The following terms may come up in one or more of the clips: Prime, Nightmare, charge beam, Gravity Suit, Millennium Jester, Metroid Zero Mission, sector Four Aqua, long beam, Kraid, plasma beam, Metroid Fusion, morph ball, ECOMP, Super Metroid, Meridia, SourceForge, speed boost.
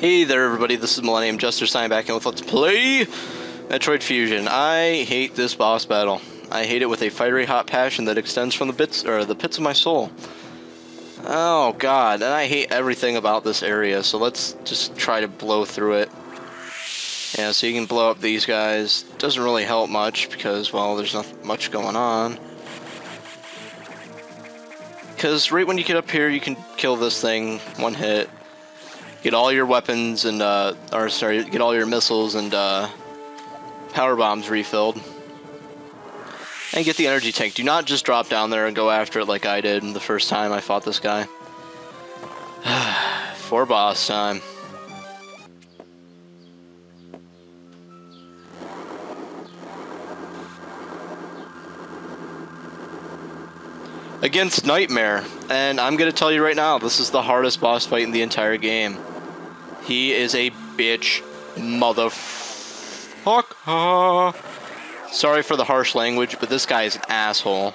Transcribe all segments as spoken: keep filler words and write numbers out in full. Hey there everybody, this is Millennium Jester signing back in with Let's Play Metroid Fusion. I hate this boss battle. I hate it with a fiery hot passion that extends from the bits or the pits of my soul. Oh god, and I hate everything about this area, so let's just try to blow through it. Yeah, so you can blow up these guys. Doesn't really help much because, well, there's not much going on. Because right when you get up here, you can kill this thing one hit. Get all your weapons and, uh, or sorry, get all your missiles and, uh, power bombs refilled. And get the energy tank. Do not just drop down there and go after it like I did the first time I fought this guy. For boss time. Against Nightmare, and I'm gonna tell you right now, this is the hardest boss fight in the entire game. He is a bitch motherfucker. Sorry for the harsh language, but this guy is an asshole.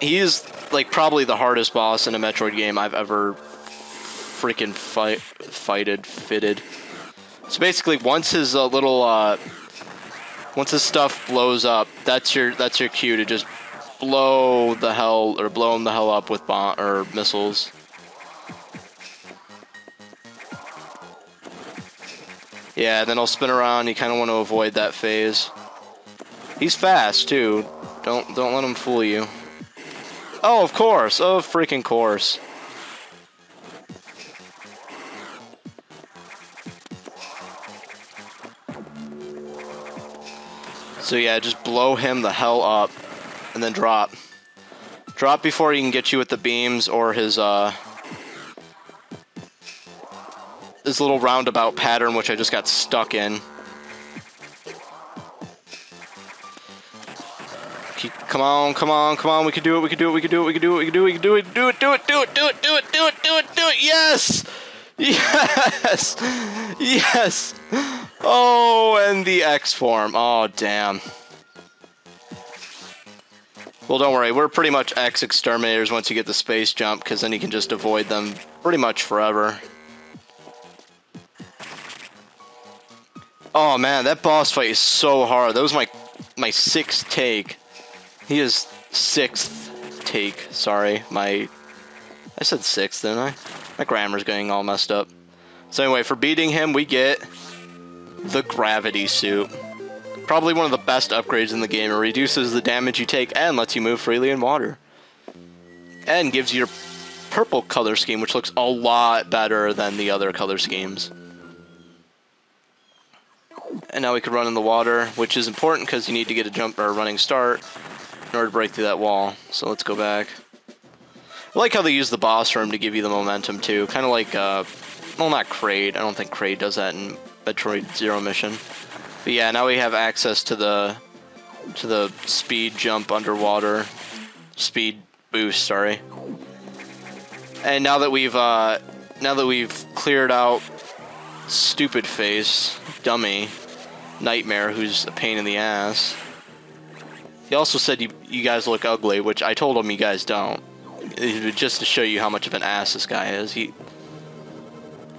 He is, like, probably the hardest boss in a Metroid game I've ever freaking fight, fighted, fitted. So basically, once his uh, little, uh, once this stuff blows up, that's your that's your cue to just blow the hell or blow him the hell up with bomb or missiles. Yeah, then I'll spin around. You kind of want to avoid that phase. He's fast too. Don't don't let him fool you. Oh, of course. Oh, freaking course. So yeah, just blow him the hell up, and then drop. Drop before he can get you with the beams or his uh, his little roundabout pattern, which I just got stuck in. Keep, come on, come on, come on! We can do it! We can do it! We can do it! We can do it! We can do it! We can do it! Do it! Do it! Do it! Do it! Do it! Do it! Do it! Do it! Yes! Yes! Yes! Oh, and the X form. Oh, damn. Well, don't worry. We're pretty much X exterminators once you get the space jump, because then you can just avoid them pretty much forever. Oh, man. That boss fight is so hard. That was my, my sixth take. He is sixth take. Sorry. My... I said sixth, didn't I? My grammar's getting all messed up. So anyway, for beating him, we get the Gravity Suit. Probably one of the best upgrades in the game. It reduces the damage you take and lets you move freely in water. And gives you your purple color scheme, which looks a lot better than the other color schemes. And now we can run in the water, which is important because you need to get a jump or a running start in order to break through that wall. So let's go back. I like how they use the boss room to give you the momentum, too. Kind of like, uh, well, not Kraid. I don't think Kraid does that in Metroid Zero Mission. But yeah, now we have access to the to the speed jump underwater. Speed boost, sorry. And now that we've, uh, now that we've cleared out Stupid Face, Dummy, Nightmare, who's a pain in the ass. He also said you, you guys look ugly, which I told him you guys don't. Just to show you how much of an ass this guy is. He,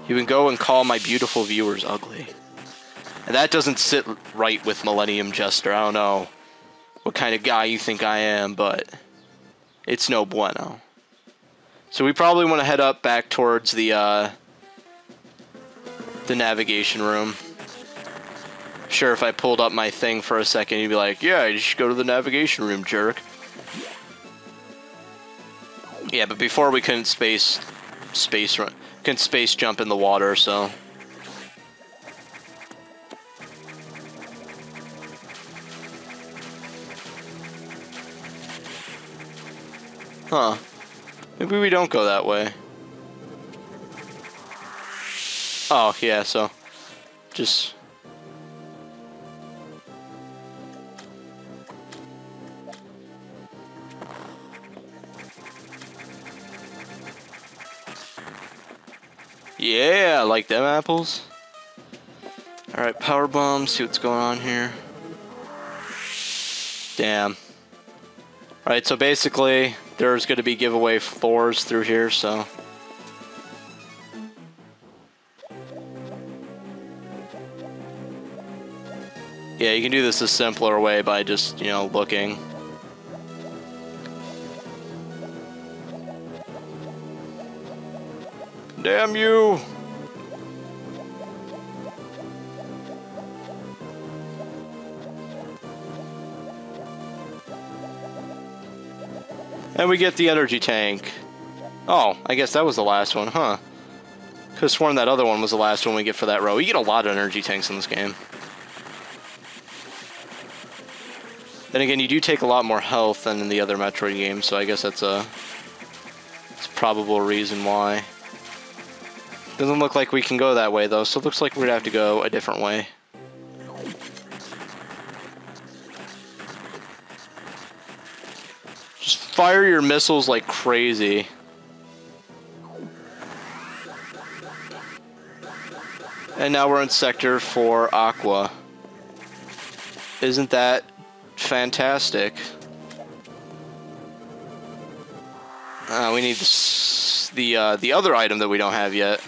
he can go and call my beautiful viewers ugly. And that doesn't sit right with Millennium Jester. I don't know what kind of guy you think I am, but it's no bueno. So we probably want to head up back towards the, uh, the navigation room. Sure, if I pulled up my thing for a second, you'd be like, yeah, you should go to the navigation room, jerk. Yeah, but before we couldn't space, space run, couldn't space jump in the water, so. Huh. Maybe we don't go that way. Oh, yeah, so. Just. Yeah, I like them apples. Alright, power bombs, see what's going on here. Damn. Alright, so basically, there's going to be giveaway floors through here, so Yeah, you can do this a simpler way by just, you know, looking. Damn you! And we get the energy tank. Oh, I guess that was the last one, huh? Could have sworn that other one was the last one we get for that row. You get a lot of energy tanks in this game. Then again, you do take a lot more health than in the other Metroid games, so I guess that's a, that's a probable reason why. Doesn't look like we can go that way, though, so it looks like we'd have to go a different way. Just fire your missiles like crazy. And now we're in sector Four Aqua. Isn't that fantastic? Uh, we need the uh, the other item that we don't have yet.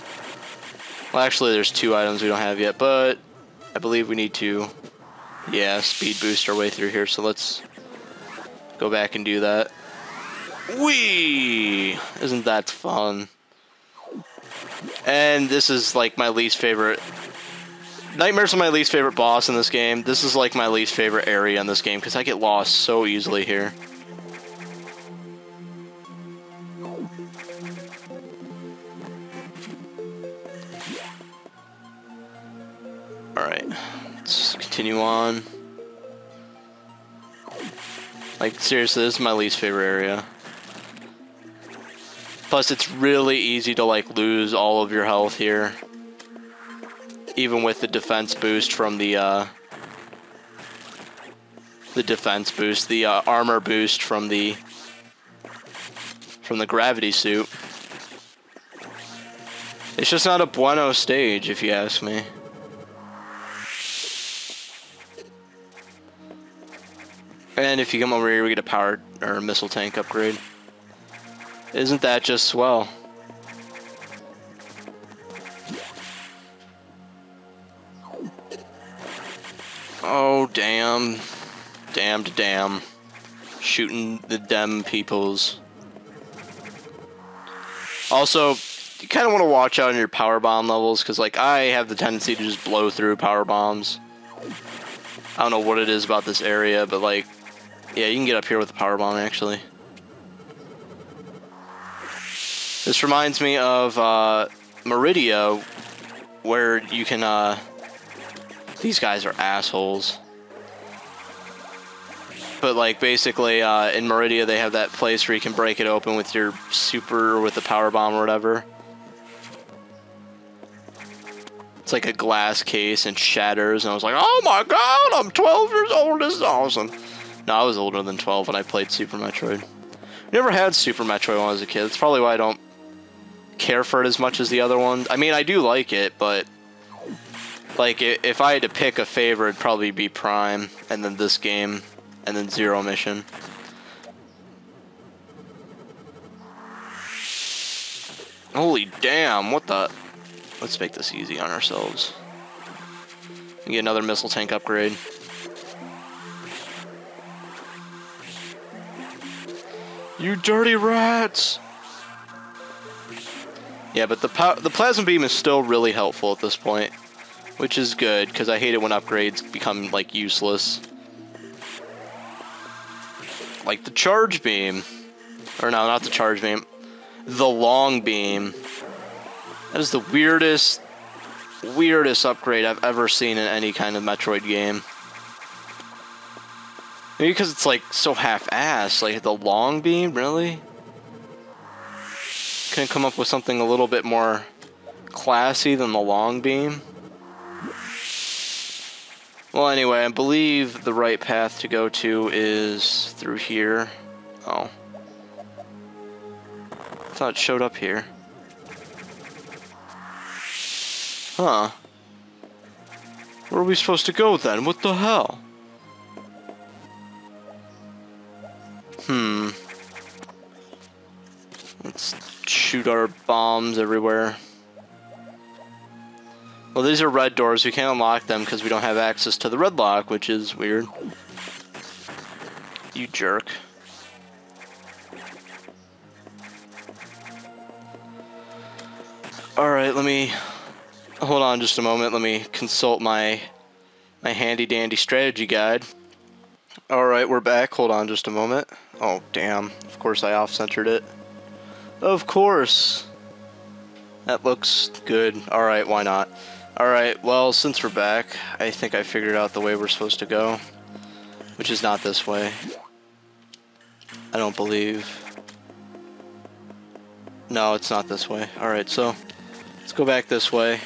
Well, actually, there's two items we don't have yet, but I believe we need to, yeah, speed boost our way through here. So let's go back and do that. Whee! Isn't that fun? And this is like my least favorite. Nightmare's my least favorite boss in this game. This is like my least favorite area in this game because I get lost so easily here. Alright, let's continue on. Like, seriously, this is my least favorite area. Plus, it's really easy to, like, lose all of your health here. Even with the defense boost from the, uh... The defense boost, the uh, armor boost from the... From the Gravity Suit. It's just not a bueno stage, if you ask me. And if you come over here, we get a power, or a missile tank upgrade. Isn't that just swell? Oh, damn. Damn to damn. Shooting the dem peoples. Also, you kind of want to watch out on your power bomb levels, because, like, I have the tendency to just blow through power bombs. I don't know what it is about this area, but, like, yeah, you can get up here with the power bomb, actually. This reminds me of uh, Meridia, where you can, uh, these guys are assholes. But like basically uh, in Meridia they have that place where you can break it open with your super, or with the power bomb or whatever. It's like a glass case and shatters, and I was like, oh my god, I'm twelve years old, this is awesome. No, I was older than twelve when I played Super Metroid. I never had Super Metroid when I was a kid. That's probably why I don't care for it as much as the other ones. I mean, I do like it, but like if I had to pick a favorite, it'd probably be Prime, and then this game, and then Zero Mission. Holy damn, what the... Let's make this easy on ourselves. And get another missile tank upgrade. You dirty rats! Yeah, but the pow the plasma beam is still really helpful at this point. Which is good, because I hate it when upgrades become, like, useless. Like the charge beam. Or no, not the charge beam. The long beam. That is the weirdest, weirdest upgrade I've ever seen in any kind of Metroid game. Maybe because it's, like, so half-assed. Like, the long beam? Really? Couldn't come up with something a little bit more classy than the long beam? Well, anyway, I believe the right path to go to is through here. Oh. I thought it showed up here. Huh. Where are we supposed to go, then? What the hell? Hmm. Let's shoot our bombs everywhere. Well, these are red doors. We can't unlock them because we don't have access to the red lock, which is weird. You jerk. Alright, let me... Hold on just a moment. Let me consult my my handy-dandy strategy guide. Alright, we're back. Hold on just a moment. Oh, damn. Of course I off-centered it. Of course! That looks good. Alright, why not? Alright, well, since we're back, I think I figured out the way we're supposed to go. Which is not this way. I don't believe. No, it's not this way. Alright, so... Let's go back this way.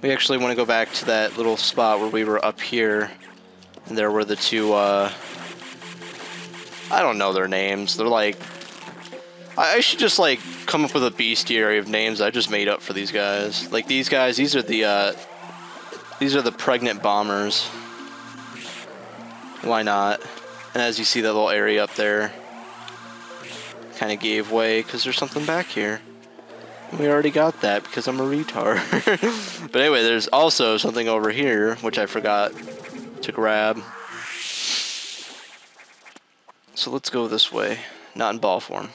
We actually want to go back to that little spot where we were up here. And there were the two, uh... I don't know their names. They're like... I, I should just, like, come up with a bestiary of names I just made up for these guys. Like, these guys, these are the, uh... These are the pregnant bombers. Why not? And as you see that little area up there... kind of gave way because there's something back here. We already got that because I'm a retard. But anyway, there's also something over here which I forgot to grab. So let's go this way, not in ball form.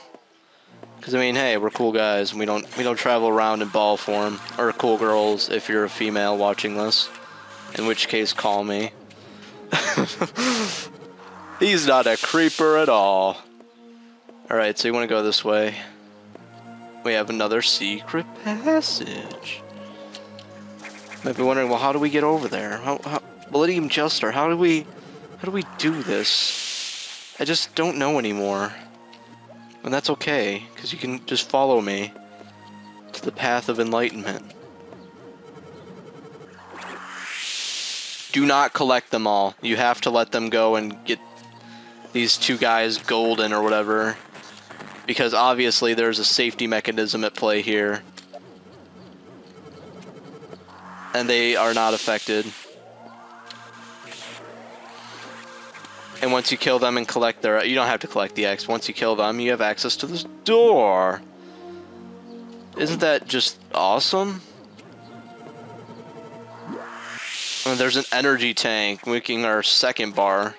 Because I mean, hey, we're cool guys and we don't we don't travel around in ball form, or cool girls if you're a female watching this. In which case, call me. He's not a creeper at all. Alright, so you want to go this way. We have another secret passage. Might be wondering, well, how do we get over there? How, how, Millennium Jester, how do we... How do we do this? I just don't know anymore. And that's okay, because you can just follow me to the path of enlightenment. Do not collect them all. You have to let them go and get these two guys golden or whatever. Because obviously there's a safety mechanism at play here. And they are not affected. And once you kill them and collect their... You don't have to collect the X. Once you kill them, you have access to this door. Isn't that just awesome? And there's an energy tank making our second bar.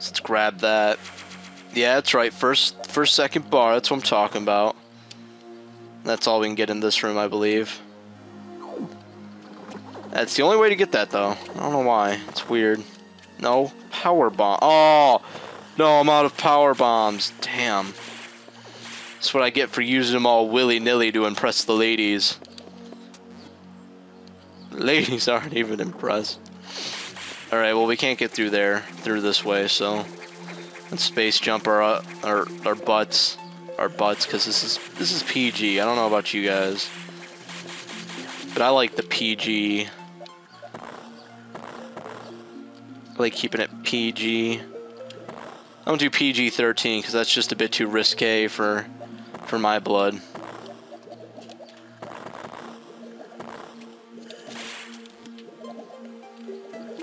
So let's grab that. Yeah, that's right. First, first, second bar. That's what I'm talking about. That's all we can get in this room, I believe. That's the only way to get that, though. I don't know why. It's weird. No. Power bomb. Oh! No, I'm out of power bombs. Damn. That's what I get for using them all willy-nilly to impress the ladies. The ladies aren't even impressed. Alright, well, we can't get through there. Through this way, so... Let's space jump our uh, our our butts, our butts, because this is this is P G. I don't know about you guys, but I like the P G. I like keeping it P G. I don't do P G thirteen because that's just a bit too risque for for my blood.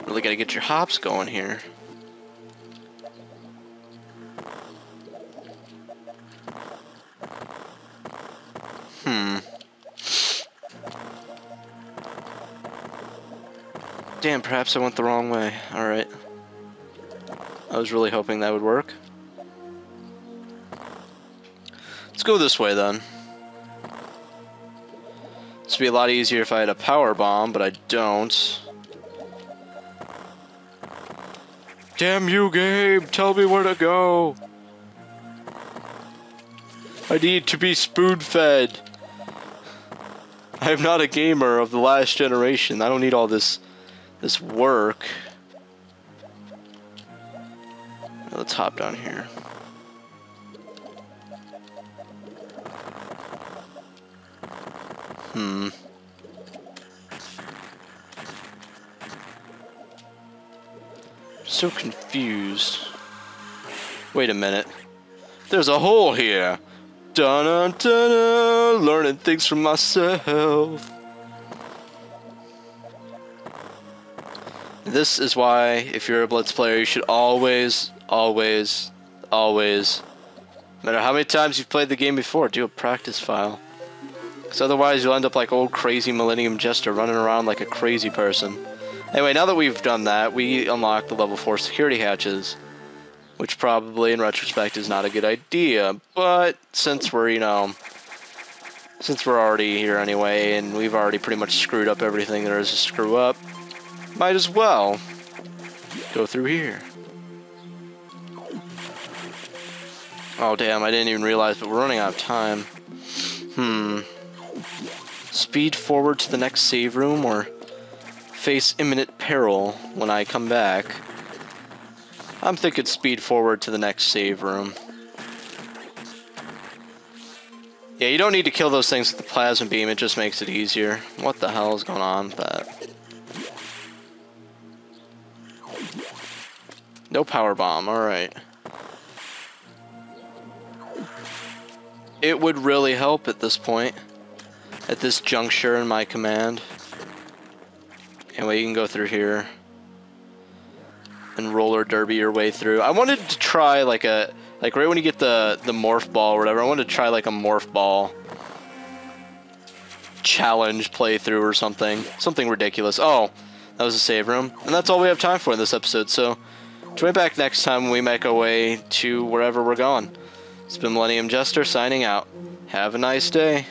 Really gotta get your hops going here. Damn, perhaps I went the wrong way. Alright. I was really hoping that would work. Let's go this way, then. This would be a lot easier if I had a power bomb, but I don't. Damn you, game! Tell me where to go! I need to be spoon-fed! I am not a gamer of the last generation. I don't need all this... this work. Let's hop down here. Hmm. So confused. Wait a minute. There's a hole here. Dun dun dun. Learning things for myself. This is why, if you're a Blitz player, you should always, always, always, no matter how many times you've played the game before, do a practice file. Because otherwise you'll end up like old crazy Millennium Jester running around like a crazy person. Anyway, now that we've done that, we unlock the level four security hatches. Which probably, in retrospect, is not a good idea. But since we're, you know... Since we're already here anyway, and we've already pretty much screwed up everything there is to screw up, might as well go through here. Oh damn, I didn't even realize, but we're running out of time. Hmm. Speed forward to the next save room, or face imminent peril when I come back. I'm thinking speed forward to the next save room. Yeah, you don't need to kill those things with the plasma beam, it just makes it easier. What the hell is going on with that? No power bomb, alright. It would really help at this point. At this juncture in my command. Anyway, you can go through here. And roller derby your way through. I wanted to try like a... Like right when you get the, the morph ball or whatever, I wanted to try like a morph ball challenge playthrough or something. Something ridiculous. Oh, that was a save room. And that's all we have time for in this episode, so join back next time when we make our way to wherever we're going. It's been Millennium Jester signing out. Have a nice day.